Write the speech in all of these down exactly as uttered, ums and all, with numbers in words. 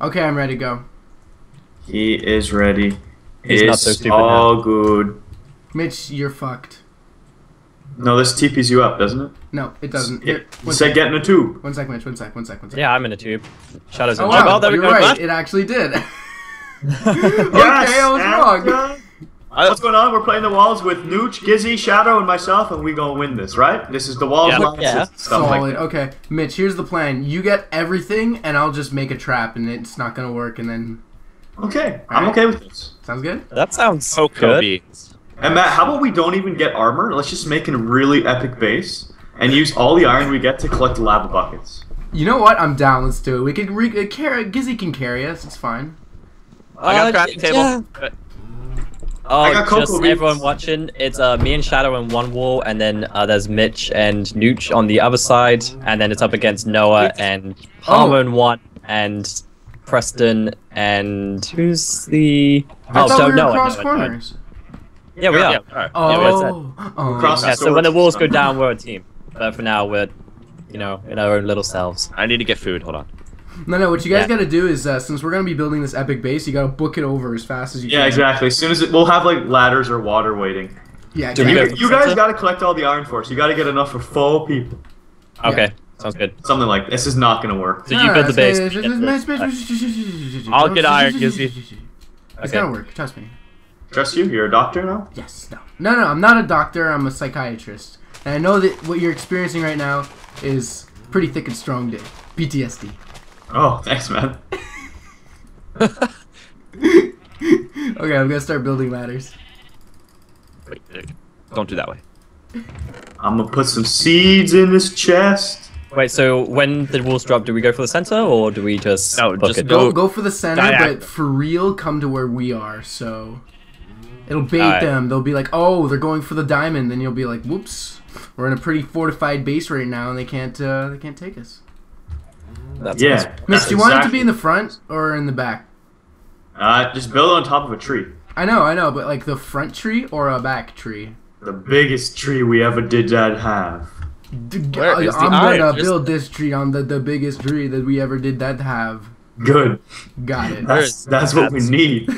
Okay, I'm ready to go. He is ready. He's it's not so stupid all now. Good. Mitch, you're fucked. No, this T P's you up, doesn't it? No, it doesn't. It, it said get in a tube. One sec, Mitch. One sec. One sec. One sec. Yeah, I'm in a tube. Shadow's in a tube. Oh, wow. There we go. Right. It actually did. Okay, I was and, wrong. Uh, What's going on? We're playing The Walls with Nooch, Gizzy, Shadow, and myself, and we gonna win this, right? This is The Walls. Yeah. yeah. Stuff Solid. Like okay, Mitch. Here's the plan. You get everything, and I'll just make a trap, and it's not gonna work, and then. Okay, all I'm right. okay with this. Sounds good. That sounds so good. good. And Matt, how about we don't even get armor? Let's just make a really epic base and use all the iron we get to collect lava buckets. You know what? I'm down. Let's do it. We can re carry. Gizzy can carry us. It's fine. Uh, I got a crafting table. Yeah. Oh, I got just beans. Everyone watching, it's uh, me and Shadow on one wall, and then uh, there's Mitch and Nooch on the other side, and then it's up against Noah and Palmer oh. on one, and Preston and who's the? I oh, don't know. We yeah, we are. Yeah. Oh, yeah, oh. Yeah, so when the walls go down, we're a team. But for now, we're, you know, in our own little selves. I need to get food. Hold on. No, no, what you guys yeah. gotta do is, uh, since we're gonna be building this epic base, you gotta book it over as fast as you yeah, can. Yeah, exactly. As soon as it, we'll have, like, ladders or water waiting. Yeah, exactly. You, you guys gotta collect all the iron for us. You gotta get enough for four people. Okay, yeah. sounds good. Something like, this is not gonna work. So no, you build no, the base. It's, it's, it's, I'll get iron, Gizzy. Okay. It's gonna work, trust me. Trust you? You're a doctor now? Yes, no. No, no, I'm not a doctor, I'm a psychiatrist. And I know that what you're experiencing right now is pretty thick and strong dick. P T S D. Oh, thanks, man. Okay, I'm gonna start building ladders. Wait, don't do that way. I'm gonna put some seeds in this chest. Wait, so when the walls drop, do we go for the center or do we just? No, just go, go for the center, diagonal. But for real, come to where we are. So it'll bait right. them. They'll be like, "Oh, they're going for the diamond." Then you'll be like, "Whoops, we're in a pretty fortified base right now, and they can't, uh, they can't take us." That's yeah. Awesome. Mitch, do you exactly. want it to be in the front or in the back? Uh, just build on top of a tree. I know, I know, but like the front tree or a back tree? The biggest tree we ever did not have. D Where I, is I'm the gonna build this tree on the, the biggest tree that we ever did that have. Good. Got it. That's, that's what we need.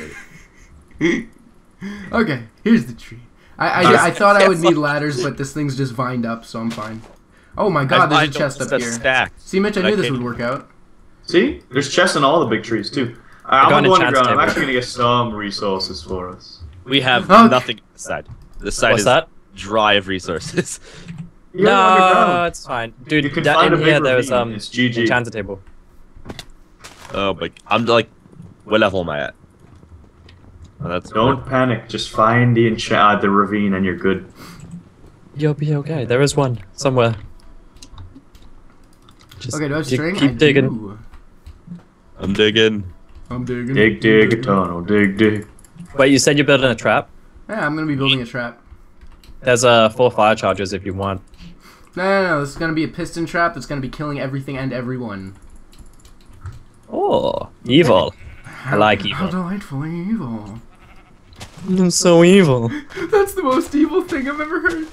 Okay, here's the tree. I, I, I thought I would need ladders, but this thing's just vined up, so I'm fine. Oh my god, I, there's I a chest up a here. Stack. See, Mitch, I knew I this would work out. See? There's chests in all the big trees, too. Right, I'm going to underground. I'm actually going to get some resources for us. We have okay. nothing on this side. This side What's is that? dry of resources. You're no, it's fine. Dude, you can that, find in a here there's um, it's G G. Enchanted table. Oh, but I'm like, what level am I at? Oh, that's Don't weird. panic. Just find the, encha the ravine and you're good. You'll be okay. There is one somewhere. Just okay, do I have string? Keep I digging. Do. I'm digging. I'm digging. Dig, dig, a tunnel. Dig, dig. Wait, you said you're building a trap? Yeah, I'm going to be building a trap. There's uh, four fire charges if you want. No, no, no. This is going to be a piston trap that's going to be killing everything and everyone. Oh, evil. I like evil. How delightfully evil. I'm so evil. That's the most evil thing I've ever heard.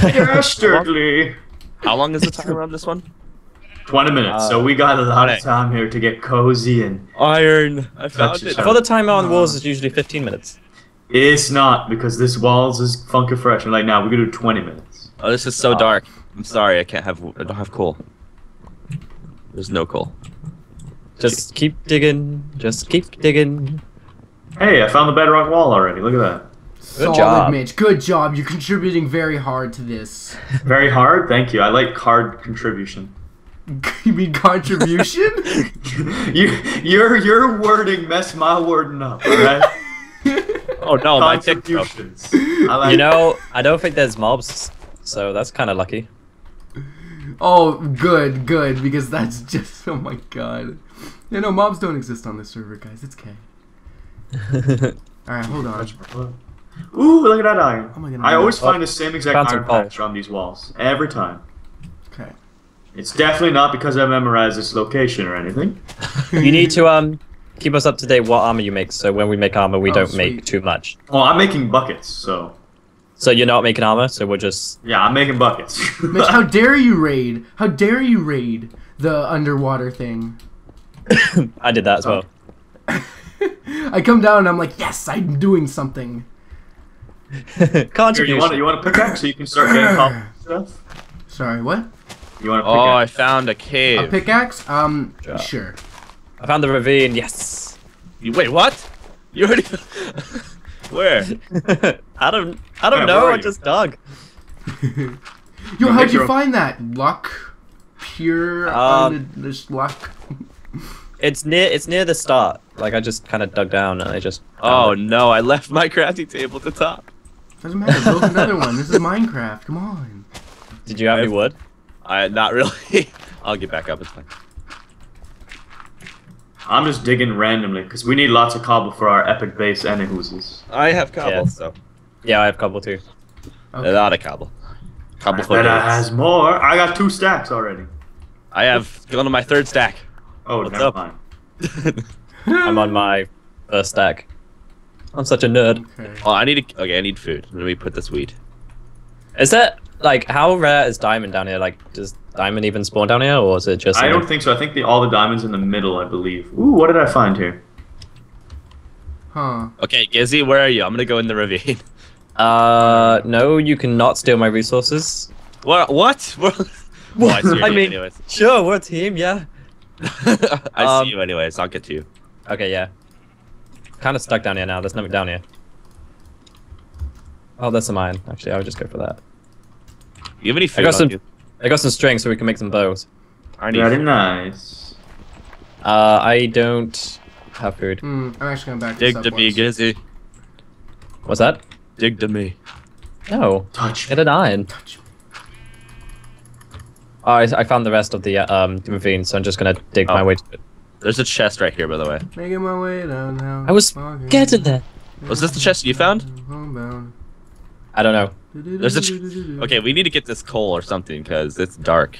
Dastardly. How long is the timer on this one? twenty minutes, uh, so we got a lot of time here to get cozy and... Iron! I found it! I thought the timer on walls is usually fifteen minutes. It's not, because this walls is funky fresh. I'm like, now nah, we can do twenty minutes. Oh, this is so uh, dark. I'm sorry, I can't have... I don't have coal. There's no coal. Just keep digging, just keep digging. Hey, I found the bedrock wall already, look at that. Good Solid, job. Mitch. Good job, you're contributing very hard to this. Very hard? Thank you, I like card contribution. You mean contribution? you, your, your wording messed my wording up, right? Oh no, my contributions. Like you know, I don't think there's mobs, so that's kind of lucky. Oh, good, good, because that's just, oh my god. You know, mobs don't exist on this server, guys, it's okay. Alright, hold on. Ooh, look at that iron. Oh my god, I always find the same exact iron patch on these walls, every time. Okay. It's definitely not because I memorized this location or anything. You need to um keep us up to date what armor you make, so when we make armor, we oh, don't sweet. make too much. Oh, I'm making buckets, so... So you're not making armor, so we're just... Yeah, I'm making buckets. Mitch, how dare you raid? How dare you raid the underwater thing? I did that as okay. well. I come down and I'm like, yes, I'm doing something. Contribution. You want, you want a pickaxe so you can start getting cobble stuff? Sorry, what? You want a pickaxe? Oh, I found a cave. A pickaxe? Um, sure. sure. I found the ravine, yes. You, wait, what? You already... Where? I don't, I don't yeah, know, I just dug. Yo, how'd you find that? Luck? Pure um, this luck? It's near it's near the start. Like I just kinda dug down and I just Oh it. no, I left my crafting table at the top. Doesn't matter, build another one. This is Minecraft, come on. Did you have I, any wood? I not really. I'll get back up, it's fine. I'm just digging randomly because we need lots of cobble for our epic base and hooses. I have cobble, yeah. so yeah, I have cobble too. Okay. A lot of cobble. Cobble I for bet I has more. I got two stacks already. I have gone on my third stack. Oh, what's never up? Mind. I'm on my first stack. I'm such a nerd. Okay. Oh, I need a, okay. I need food. Let me put this wheat. Is that like how rare is diamond down here? Like, does diamond even spawn down here, or is it just? I don't think so. I think the, all the diamonds in the middle, I believe. Ooh, what did I find here? Huh. Okay, Gizzy, where are you? I'm gonna go in the ravine. Uh, no, you cannot steal my resources. What? What? What? What? I mean, anyways. Sure, we're a team, yeah. I um, see you anyways. I'll get to you. Okay, yeah. Kind of stuck down here now. There's nothing down here. Oh, there's some iron. Actually, I would just go for that. You have any food? I got some. You? I got some string, so we can make some bows. Very nice. Uh, I don't have food. Mm, I'm actually going back. Dig to me, Gizzy. What's that? Dig to me. No. Touch. Get an iron. Touch. Oh, I, I found the rest of the um ravine, so I'm just gonna dig oh. my way to it. There's a chest right here, by the way. Making my way down now. I was getting there. Was this the chest you found? I don't know. There's a ch okay, we need to get this coal or something, because it's dark.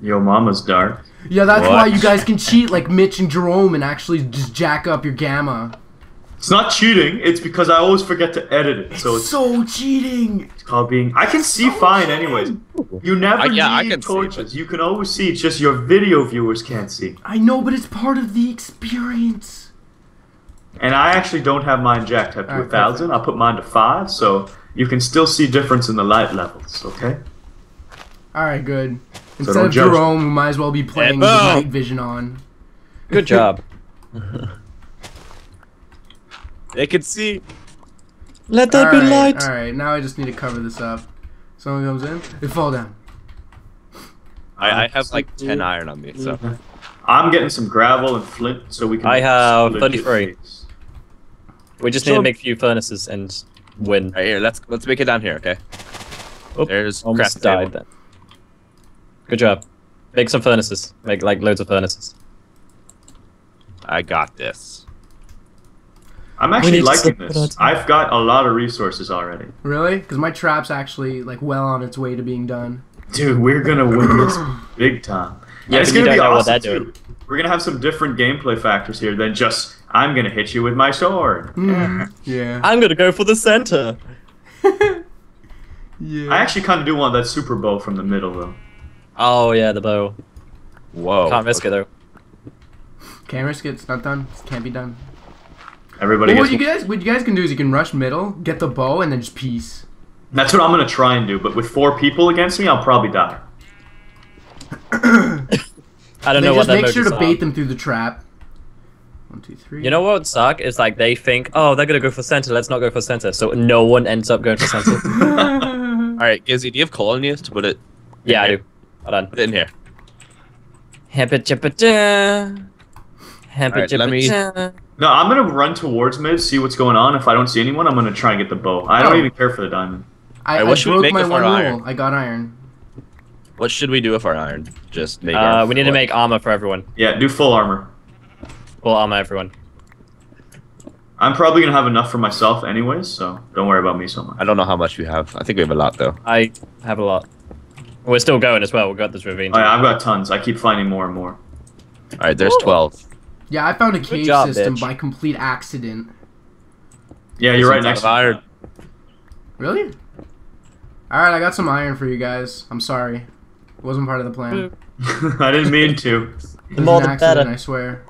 Yo, mama's dark. Yeah, that's what? why you guys can cheat like Mitch and Jerome and actually just jack up your gamma. It's not cheating, it's because I always forget to edit it. It's so, it's, so cheating! It's called being... I can see so fine cheating. anyways. You never I, yeah, need I can torches. See, you can always see, it's just your video viewers can't see. I know, but it's part of the experience. And I actually don't have mine jacked up to right, a thousand. I'll put mine to five, so... You can still see difference in the light levels, okay? Alright, good. Instead so of Jerome, we might as well be playing with night vision on. Good job. They can see. Let there be light. Alright, now I just need to cover this up. Someone comes in, they fall down. I, I have like ten iron on me, so. I'm getting some gravel and flint so we can. I have thirty-three. We just need to make a few furnaces and. Win. Right here, let's let's make it down here, okay? Oop, There's almost died then. Good job. Make some furnaces. Make like loads of furnaces. I got this. I'm actually liking this. I've got a lot of resources already. Really? Because my trap's actually like well on its way to being done. Dude, we're gonna win this big time. Yeah, it's gonna be awesome too. We're gonna have some different gameplay factors here than just I'm gonna hit you with my sword. Mm, yeah. I'm gonna go for the center. Yeah. I actually kind of do want that super bow from the middle though. Oh yeah, the bow. Whoa. Can't risk okay. it though. Can't risk it. It's not done. It can't be done. Everybody. Well, what you guys, what you guys can do is you can rush middle, get the bow, and then just peace. That's what I'm gonna try and do. But with four people against me, I'll probably die. I don't know what that is. Just make sure to bait them through the trap. One, two, three. You know what would suck? It's like they think, oh, they're gonna go for center. Let's not go for center. So no one ends up going for center. All right, Gizzy, do you have coal in here to put it? Yeah, I do. Hold on, put it in here. Right, let me. No, I'm gonna run towards mid, see what's going on. If I don't see anyone, I'm gonna try and get the bow. I don't oh. even care for the diamond. I, I, I broke my one rule. I got iron. What should we do with our iron? Just make. Uh, we need to make armor for everyone. Yeah, do full armor. Well, I'm everyone. I'm probably gonna have enough for myself anyways, so don't worry about me so much. I don't know how much we have. I think we have a lot though. I have a lot. We're still going as well. We've got this ravine. Oh, yeah, I've got tons. I keep finding more and more. All right, there's Ooh. twelve. Yeah, I found a cave job, system bitch. by complete accident. Yeah, you're right next to iron. Really? All right, I got some iron for you guys. I'm sorry, it wasn't part of the plan. I didn't mean to. The more the better. I swear.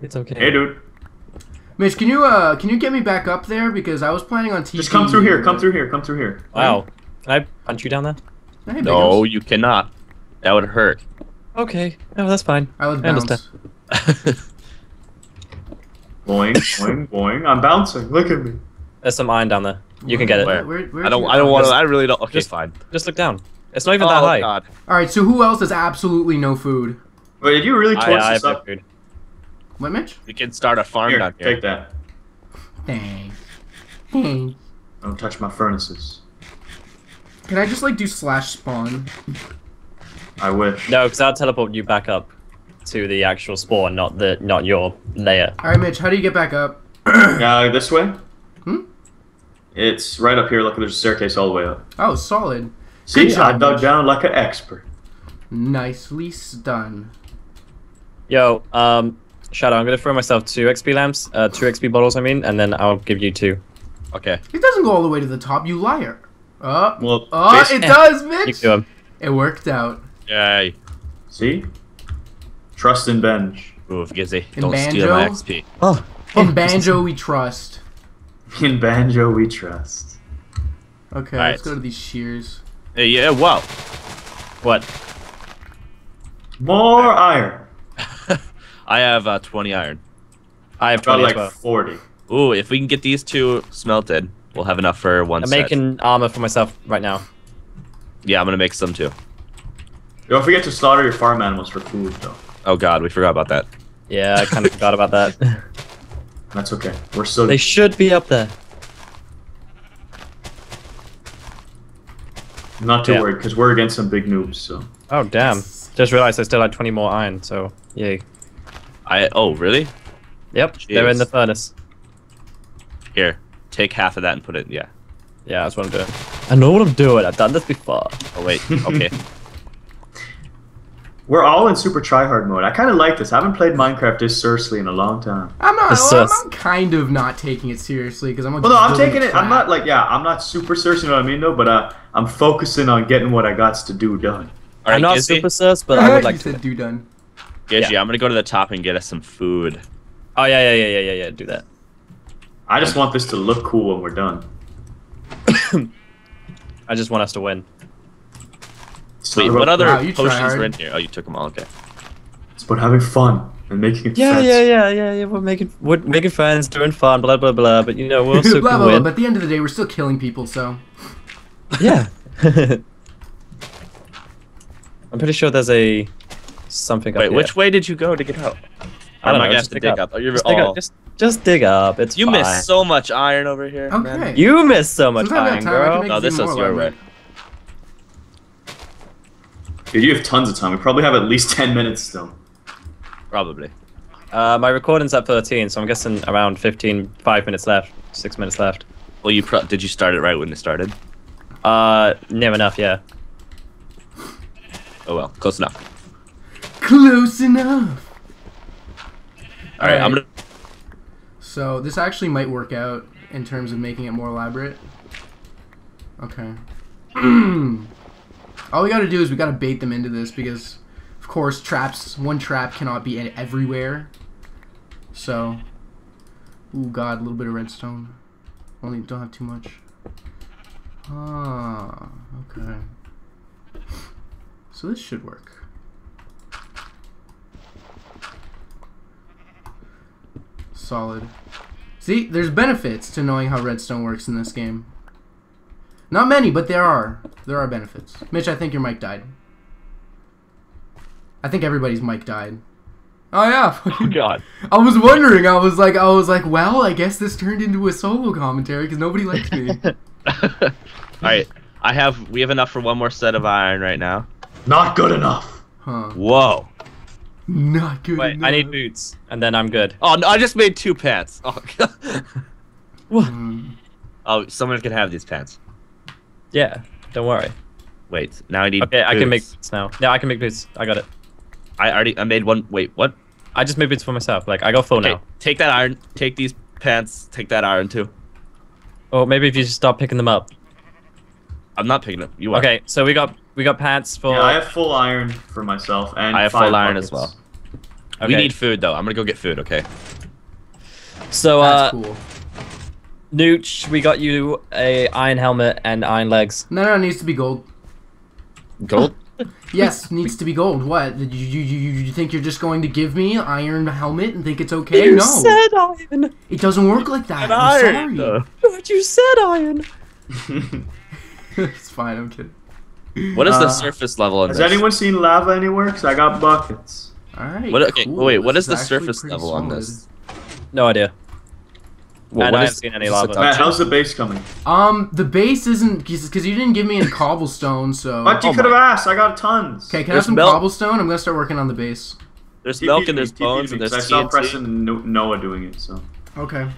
It's okay. Hey, dude. Mitch, can you uh can you get me back up there because I was planning on T P. Just come through here. Come through here. Come through here. Wow. Can I punch you down there? Hey, no, you cannot. That would hurt. Okay. No, that's fine. I would bounce. I understand. Boing, boing, boing. I'm bouncing. Look at me. There's some iron down there. You can get it. Where, where, where I don't. I don't want to. I really don't. Okay, just fine. Just look down. It's not even oh, that high. God. All right. So who else has absolutely no food? Wait, did you really torch I, this I have up? No food. What, Mitch? We can start a farm here, down here. Take that. Dang. Dang. Don't touch my furnaces. Can I just like do slash spawn? I wish. No, because I'll teleport you back up to the actual spawn, not the not your layer. All right, Mitch. How do you get back up? Uh, this way. Hmm. It's right up here. Look, there's a staircase all the way up. Oh, solid. See, good job, I dug Mitch. Down like an expert. Nicely done. Yo, um, Shadow, I'm gonna throw myself two X P lamps, uh, two X P bottles, I mean, and then I'll give you two. Okay. It doesn't go all the way to the top, you liar. Uh, well, uh, it does, Mitch. You it worked out. Yay. See? Trust and bench. Oof, Gizzy. In don't banjo, steal my X P. Oh. In banjo we trust. In banjo we trust. Okay, right. Let's go to these shears. Hey, yeah, wow. What? More iron. I have uh, twenty iron. I have twenty. About like forty. Ooh, if we can get these two smelted, we'll have enough for one I'm set. Making armor for myself right now. Yeah, I'm gonna make some too. Don't forget to slaughter your farm animals for food, though. Oh God, we forgot about that. Yeah, I kind of forgot about that. That's okay. We're still. They should be up there. Not too yeah. worried, because we're against some big noobs, so... Oh, damn. Just realized I still had twenty more iron, so... Yay. I... Oh, really? Yep, jeez. They're in the furnace. Here, take half of that and put it... Yeah. Yeah, that's what I'm doing. I know what I'm doing. I've done this before. Oh, wait. Okay. We're all in super tryhard mode. I kind of like this. I haven't played Minecraft this seriously in a long time. I'm not... Well, I'm kind of not taking it seriously, because I'm... Well, no, I'm taking it... I'm not, like... Yeah, I'm not super serious, you know what I mean, though, but... uh. I'm focusing on getting what I got to do done. All right, I'm not Gizzy. Super sus, but I would like to do done. Gizzy, yeah. I'm gonna go to the top and get us some food. Oh yeah, yeah, yeah, yeah, yeah, yeah. Do that. I just want this to look cool when we're done. I just want us to win. Sweet. What other wow, potions were in here? Oh, you took them all. Okay. It's about having fun and making. Yeah, friends. yeah, yeah, yeah, yeah. We're making, we're making friends, doing fun, blah blah blah. But you know, we're also blah, blah, win. Blah, but at the end of the day, we're still killing people, so. Yeah. I'm pretty sure there's a something. Wait, up which way did you go to get out? I don't know. I have to dig up. up. Oh, you're just, all... dig up. Just, just dig up. It's you fine. Miss so much iron over here. Okay. Man. You miss so much Sometimes iron, girl. No, this is your way. Dude, you have tons of time. We probably have at least ten minutes still. Probably. Uh, my recording's at thirteen, so I'm guessing around fifteen, five minutes left, six minutes left. Well, you pro did you start it right when it started? Uh, near enough, yeah. Oh well, close enough. Close enough! Alright, right. I'm gonna... So, this actually might work out in terms of making it more elaborate. Okay. All we gotta do is we gotta bait them into this because, of course, traps... One trap cannot be everywhere. So... Ooh, God, a little bit of redstone. Only don't have too much. Ah, okay. So this should work. Solid. See, there's benefits to knowing how redstone works in this game. Not many, but there are. There are benefits. Mitch, I think your mic died. I think everybody's mic died. Oh yeah. Oh God. I was wondering. I was like, I was like, well, I guess this turned into a solo commentary because nobody likes me. All right, I have. We have enough for one more set of iron right now. Not good enough. Huh. Whoa. Not good Wait, enough. Wait, I need boots, and then I'm good. Oh no, I just made two pants. Oh God. What? Mm. Oh, someone can have these pants. Yeah. Don't worry. Wait. Now I need. Okay, boots. I can make boots now. Yeah, I can make boots. I got it. I already. I made one. Wait, what? I just made boots for myself. Like I got full okay, now. Take that iron. Take these pants. Take that iron too. Or maybe if you just stop picking them up. I'm not picking them. You are. Okay, so we got We got pants for... Yeah, I have full iron for myself, and I have full iron as well. Okay. We need food, though. I'm gonna go get food, okay? So, uh... That's cool. Nooch, we got you a iron helmet and iron legs. No, no, it needs to be gold. Gold? Yes, needs to be gold. What? You, you, you, you think you're just going to give me an iron helmet and think it's okay? You no. said iron. It doesn't work like that. I'm iron. sorry. But you said iron. It's fine, I'm kidding. What is uh, the surface level of has this? Has anyone seen lava anywhere? Because I got buckets. Alright, what, okay, cool. Wait, what this is the surface level solid. on this? No idea. Well, and I haven't seen any lava. Matt, how's the base coming? Um, the base isn't because you didn't give me any cobblestone, so. But you oh could have asked. I got tons. Okay, can there's I have some milk. cobblestone? I'm gonna start working on the base. There's T V, milk and there's T V, bones T V, and there's I saw T N T. Preston and Noah doing it, so. Okay. All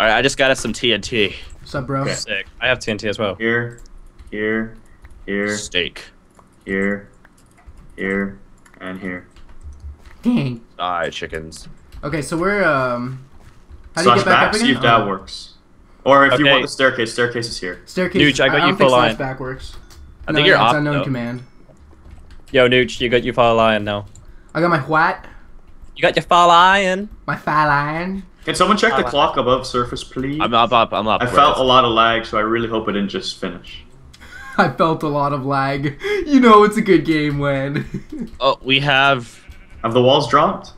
right, I just got us some T N T. What's up, bro? Okay. Sick. I have T N T as well. Here, here, here. Steak. Here, here, and here. Dang. Die, chickens. Okay, so we're um. How do you get back up again? See if that works. Or if you want the staircase, staircase is here. Staircase. Nooch, I got you full iron. Back works. I think you're off. It's unknown command. Yo, Nooch, you got your full iron now. I got my what? You got your full iron. My full iron. Can someone check the clock above surface, please? I'm up, up, I'm up. I felt a lot of lag, so I really hope it didn't just finish. I felt a lot of lag. You know it's a good game when. Oh, we have. Have the walls dropped?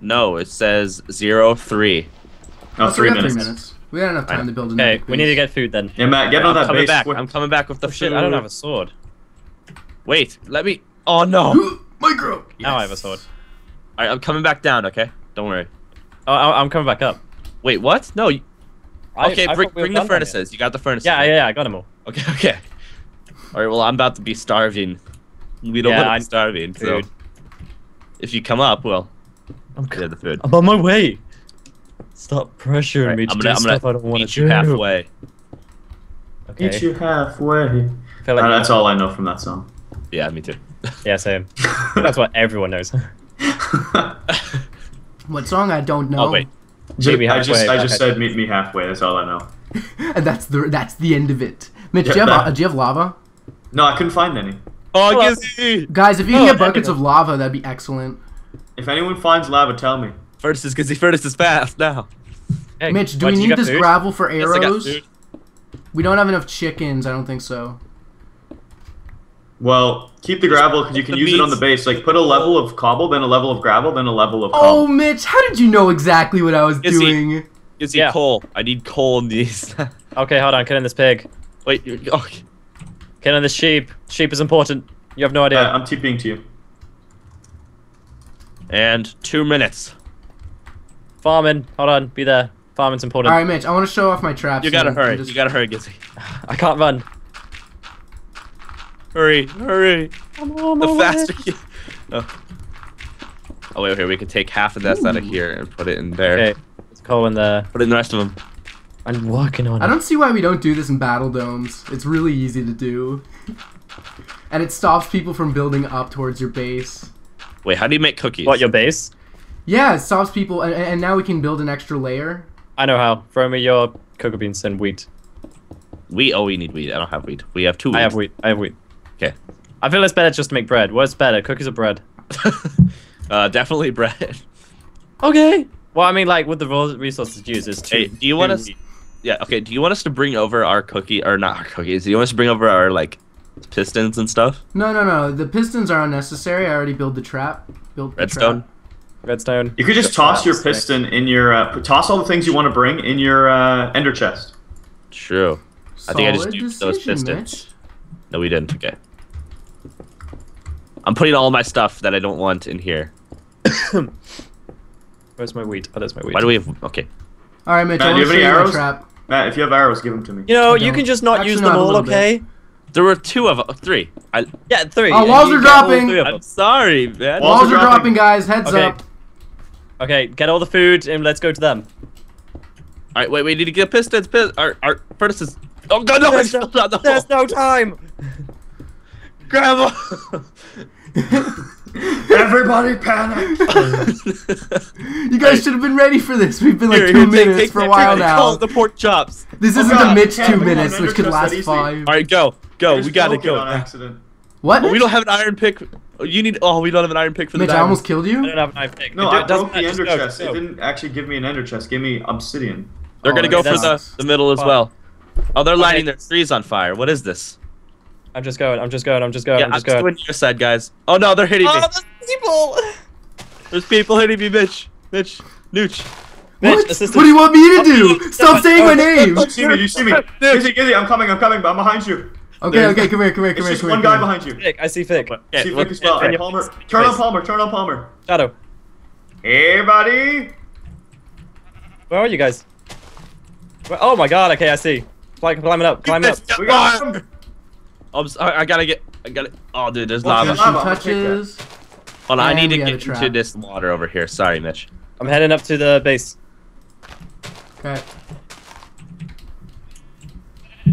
No, it says zero three. No, oh, three, minutes. three minutes. We got enough time right. to build a Hey, we need to get food then. Yeah, Matt, get on that base. Back. I'm coming back with the shit. I don't have a sword. Wait, let me... Oh, no. Micro! Yes. Now I have a sword. All right, I'm coming back down, okay? Don't worry. Oh, I'm coming back up. Wait, what? No. You... I, okay, I bring, we bring the furnaces. You got the furnaces. Yeah, yeah, yeah, I got them all. Okay, okay. All right, well, I'm about to be starving. We don't yeah, want to be starving, food. so... If you come up, well... I'm good. The food. I'm on my way. Stop pressuring right, me to I'm gonna, do I'm stuff I don't want to do. Meet you halfway. Okay. Meet you halfway. Like uh, that's all I know from that song. Yeah, me too. Yeah, same. That's what everyone knows. What song? I don't know. Oh, wait. Meet me halfway, I just, I just said halfway. meet me halfway. That's all I know. And that's the that's the end of it. Mitch, yeah, do, you have, uh, do you have lava? No, I couldn't find any. Oh, well, Gizzy! Guys, if you oh, can get buckets of lava, that'd be excellent. If anyone finds lava, tell me. Furnaces, because he furnaces fast now. Hey, Mitch, do what, we need this food? gravel for arrows? Yes, we don't have enough chickens, I don't think so. Well, keep the gravel because you can use meats. it on the base. Like, put a level of cobble, then a level of gravel, then a level of cobble. Oh, Mitch, how did you know exactly what I was Gizzy. doing? Gizzy, yeah. coal. I need coal in these. Okay, hold on. Kill in this pig. Wait. Oh. Kill in this sheep. Sheep is important. You have no idea. Uh, I'm TPing to you. And two minutes. Farming, hold on, be there. Farming's important. All right, Mitch, I want to show off my traps. You gotta hurry. Just... You gotta hurry, Gizzy. I can't run. Hurry, hurry. I'm on my the way. faster. You... Oh. oh wait, okay. We can take half of this Ooh. out of here and put it in there. Okay, let's go in there. Put it in the rest of them. I'm working on it. I don't see why we don't do this in battle domes. It's really easy to do, and it stops people from building up towards your base. Wait, how do you make cookies? What, your base? Yeah, it stops people, and, and now we can build an extra layer. I know how. Throw me your cocoa beans and wheat. Wheat? Oh, we need wheat. I don't have wheat. We have two wheat. I have wheat. I have wheat. Okay. I feel it's better just to make bread. What's better, cookies or bread? uh, definitely bread. Okay. Well, I mean, like, with the resources used, is two. Hey, do you want us? Yeah. Okay. Do you want us to bring over our cookie or not our cookies? Do you want us to bring over our like pistons and stuff? No, no, no. The pistons are unnecessary. I already build the trap. Build the redstone. Trap. Redstone. You could just toss your piston in your uh, toss all the things you want to bring in your uh, ender chest. True. Solid I think I just used those pistons. Mitch. No, we didn't. Okay. I'm putting all my stuff that I don't want in here. Where's my wheat? Oh, that's my wheat. Why do we have? Okay. All right, Mitch. Matt, do you have any arrows? Trap. Matt, if you have arrows, give them to me. You know, you can just not Actually, use them not all. Okay. Bit. There were two of them. Three. I, yeah, three. Oh, walls are dropping. I'm sorry, man. Walls, walls are dropping, guys. Heads okay. up. Okay, get all the food and let's go to them. All right, wait, we need to get pistons, pistons, our, our furnaces. Oh God, no! There's, no, there's no time. Gravel. Everybody panicked. You guys should have been ready for this. We've been like here, two here, minutes take, for a while now. Call it the pork chops. This oh, isn't God, the Mitch two minutes, which could last five. All right, go, go. We gotta go. Accident. What? Well, we don't have an iron pick. You need. Oh, we don't have an iron pick for the Mitch, diamonds. I almost killed you. I don't have an iron pick. No, it I broke the ender chest. Go. It didn't actually give me an ender chest. Give me obsidian. They're oh, gonna go for the the middle as well. Oh, they're lighting their trees on fire. What is this? I'm just going. I'm just going. I'm just going. Yeah, I'm just going. I'm just doing your side, guys. Oh no, they're hitting me. Oh, there's people. There's people hitting me, Mitch. Mitch. Nooch. What? Mitch, what do you want me to do? Stop saying my name. You see me. You see me. Gizzy, Gizzy, I'm coming. I'm coming. I'm behind you. Okay, okay, come here, come here, come here. There's one guy behind you. Vic, I see Vic. I see Vic as well. And Palmer. Turn on Palmer. Turn on Palmer. Shadow. Hey, buddy. Where are you guys? Oh my God. Okay, I see. Climb, climbing up. Climbing up. We got him. I'm sorry, I gotta get. I gotta. Oh, dude, there's lava. Touches. Hold on, I need to get into this water over here. Sorry, Mitch. I'm heading up to the base. Okay.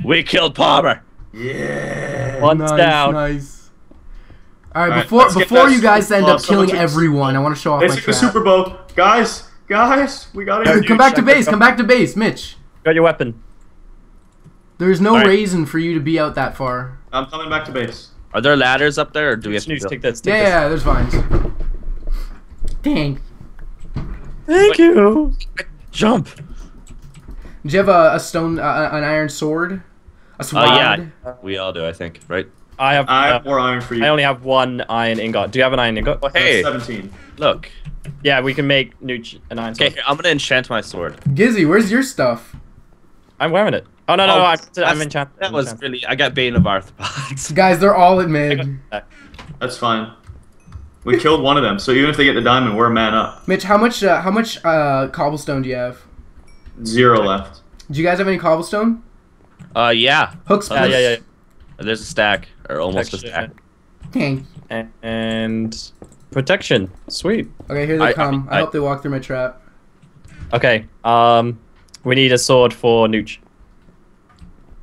We killed Palmer. Yeah. One's nice, down. Nice. All right, All right before before you guys end up killing everyone, I want to show off my trap. It's the Super Bowl, guys. Guys, we got it. Come back to base. Come back to base, Mitch. Got your weapon. There's no right. reason for you to be out that far. I'm coming back to base. Are there ladders up there, or do we have to take that? Take yeah, this. yeah, there's vines. Dang. Thank Wait. you. Jump. Do you have a, a stone, uh, an iron sword? A sword? Uh, yeah, we all do, I think, right? I have. I have uh, more iron for you. I only have one iron ingot. Do you have an iron ingot? Oh, hey. seventeen. Look. Yeah, we can make Nooch an iron sword. Okay, I'm gonna enchant my sword. Gizzy, where's your stuff? I'm wearing it. Oh, no, no, oh, no, I, I'm in chat. That was in really... I got Bane of Arthropods. Guys, they're all at mid. That's fine. We killed one of them, so even if they get the diamond, we're a man up. Mitch, how much uh, how much uh, cobblestone do you have? Zero left. Do you guys have any cobblestone? Uh, yeah. Hooks, uh, yeah, yeah, yeah. There's a stack, or almost protection. a stack. Okay. And protection. Sweet. Okay, here they I, come. I, I hope I... they walk through my trap. Okay, um, we need a sword for Nooch.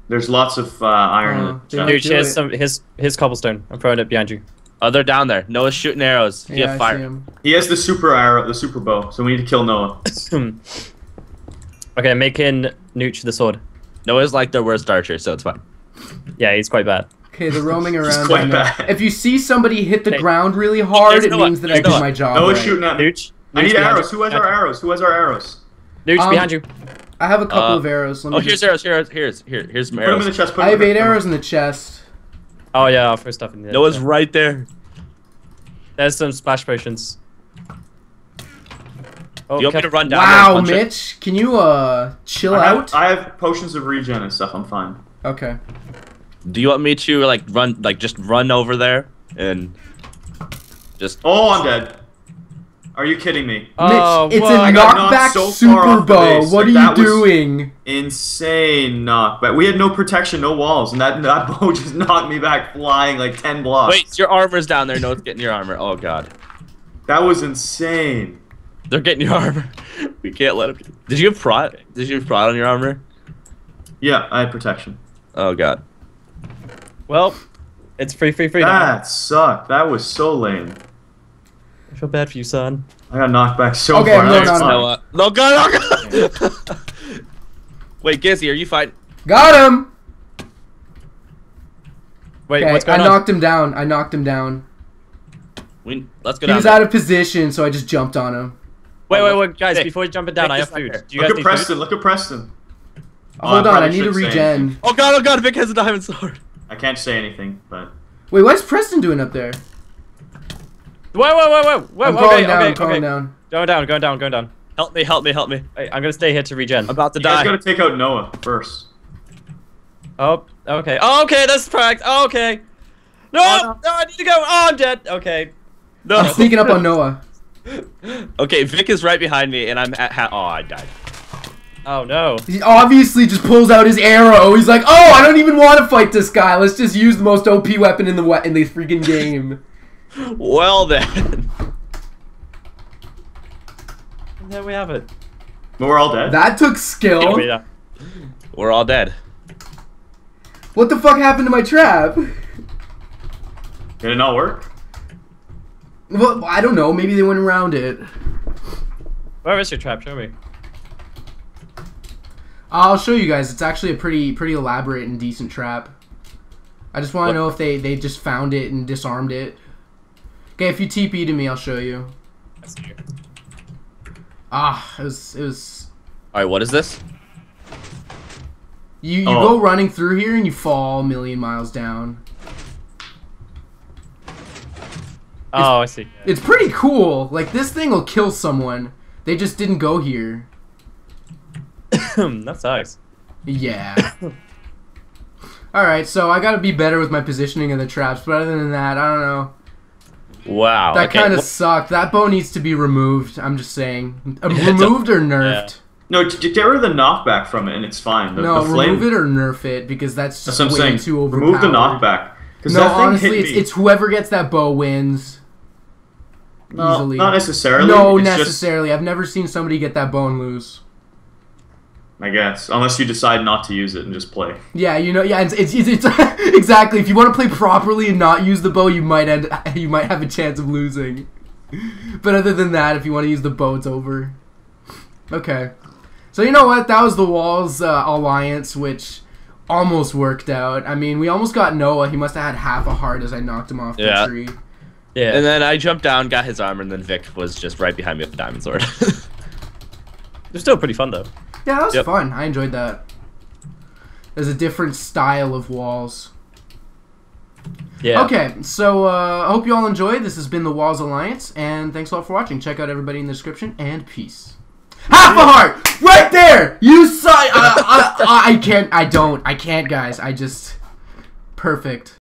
There's lots of uh, iron. Oh, Nooch, here's some his his cobblestone. I'm throwing it behind you. Oh, they're down there. Noah's shooting arrows. He yeah, has fire. I see him. He has the super arrow, the super bow. So we need to kill Noah. Okay, making Nooch the sword. Noah's like the worst archer, so it's fine. Yeah, he's quite bad. Okay, they're roaming around. He's quite bad. If you see somebody hit the hey. ground really hard, There's it Noah. means that There's I Noah. did my job. Noah's right. shooting at me. Nooch. I need arrows. Who has our arrows? Who has our arrows? Nooch, um, behind you. I have a couple uh, of arrows. Let me oh, here's arrows. Here's here's here here's some arrows. Put them in the chest. Put I have eight arrows in the chest. Oh yeah, I'll throw stuff in there. Noah's yeah. right there. There's some splash potions. Oh, you want me to run down? Wow, Mitch, can you uh chill I have, out? I have potions of regen and stuff. I'm fine. Okay. Do you want me to like run like just run over there and just? Oh, I'm dead. Are you kidding me? Oh, Mitch, it's whoa. a knockback so super bow. What like, are you doing? Insane knockback. We had no protection, no walls, and that, that bow just knocked me back flying like ten blocks. Wait, your armor's down there. No, it's getting your armor. Oh, God. That was insane. They're getting your armor. We can't let them. Did you have prod? Did you have prod on your armor? Yeah, I had protection. Oh, God. Well, it's free, free, free. That now. sucked. That was so lame. I feel bad for you, son. I got knocked back so okay, far. Okay, no, no, no, God, no, God. Wait, Gizzy, are you fine? Got him. Wait, okay, what's going I on? I knocked him down. I knocked him down. We, let's go. He down was there. out of position, so I just jumped on him. Wait, wait, wait, guys! Hey, before you jump it down, I have food. Do you look guys at Preston. Food? Look at Preston. Oh, Hold I on, I need to regen. Oh God, oh God, Vic has a diamond sword. I can't say anything, but. Wait, what's Preston doing up there? Whoa, whoa, whoa, whoa, whoa, I'm okay, down, okay, I'm okay. down. Going down, going down, going down. Help me, help me, help me. Wait, I'm gonna stay here to regen. I'm about to you die. You guys gotta take out Noah first. Oh, okay. Oh, okay, that's correct. Oh, okay. No, uh, no, I need to go. Oh, I'm dead. Okay. No. I'm sneaking up on Noah. Okay, Vic is right behind me, and I'm at ha oh, I died. Oh, no. He obviously just pulls out his arrow. He's like, oh, I don't even want to fight this guy. Let's just use the most O P weapon in the, we in the freaking game. Well then. And there we have it. But we're all dead. That took skill. Yeah, yeah. We're all dead. What the fuck happened to my trap? Did it not work? Well, I don't know. Maybe they went around it. Where is your trap? Show me. I'll show you guys. It's actually a pretty pretty elaborate and decent trap. I just want to know if they, they just found it and disarmed it. Okay, if you T P to me, I'll show you. I see you. Ah, it was... It was... Alright, what is this? You, you oh. go running through here and you fall a million miles down. It's, oh, I see. It's pretty cool. Like, this thing will kill someone. They just didn't go here. That sucks. Yeah. Alright, so I gotta be better with my positioning of the traps, but other than that, I don't know. Wow. That okay. kind of well, sucked. That bow needs to be removed, I'm just saying. Uh, removed or nerfed? Yeah. No, get rid of the knockback from it, and it's fine. The, no, the flame... remove it or nerf it, because that's just that's way I'm too overpowered. Remove the knockback. No, that thing honestly, it's, it's whoever gets that bow wins. No, easily. Not necessarily. No, it's necessarily. Just, I've never seen somebody get that bow and lose. I guess, unless you decide not to use it and just play. Yeah, you know, yeah, it's it's, it's exactly. If you want to play properly and not use the bow, you might end. You might have a chance of losing. But other than that, if you want to use the bow, it's over. Okay, so you know what? That was the Walls uh, alliance, which almost worked out. I mean, we almost got Noah. He must have had half a heart as I knocked him off yeah. the tree. Yeah, and then I jumped down, got his armor, and then Vic was just right behind me with the diamond sword. It was still pretty fun, though. Yeah, that was yep. fun. I enjoyed that. There's a different style of Walls. Yeah. Okay, so uh, I hope you all enjoyed. This has been the Walls Alliance, and thanks a lot for watching. Check out everybody in the description, and peace. Half a heart! Right there! You saw... I, I, I, I can't... I don't. I can't, guys. I just... Perfect.